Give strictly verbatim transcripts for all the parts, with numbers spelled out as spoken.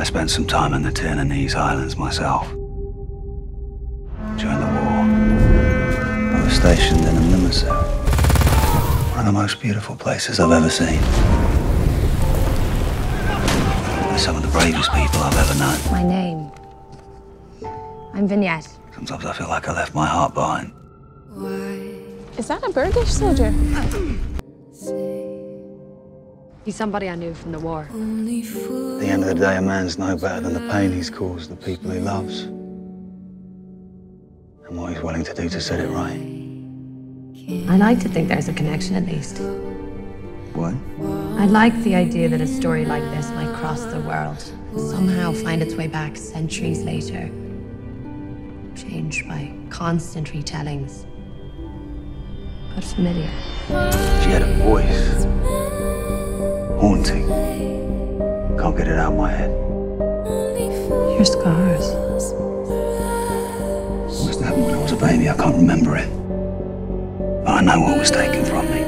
I spent some time in the Ternanese Islands myself. During the war, I was stationed in a limousine. One of the most beautiful places I've ever seen. They're some of the bravest people I've ever known. My name? I'm Vignette. Sometimes I feel like I left my heart behind. Is that a Burgish soldier? He's somebody I knew from the war. At the end of the day, a man's no better than the pain he's caused the people he loves, and what he's willing to do to set it right. I like to think there's a connection, at least. What? I like the idea that a story like this might cross the world, somehow find its way back centuries later, changed by constant retellings, but familiar. She had a voice. Haunting. Can't get it out of my head. Your scars. What was that when I was a baby? I can't remember it. But I know what was taken from me.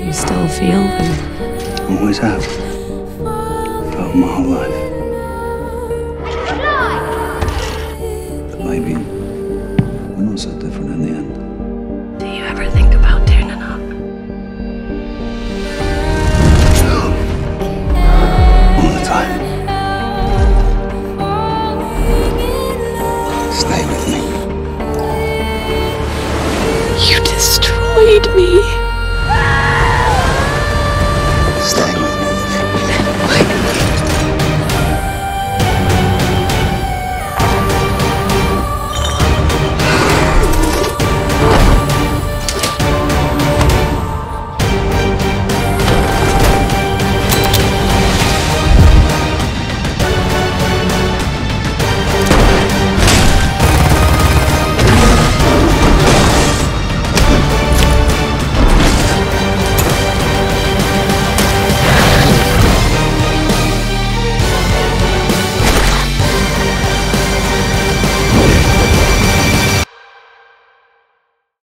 Do you still feel them? Always have. Felt my whole life.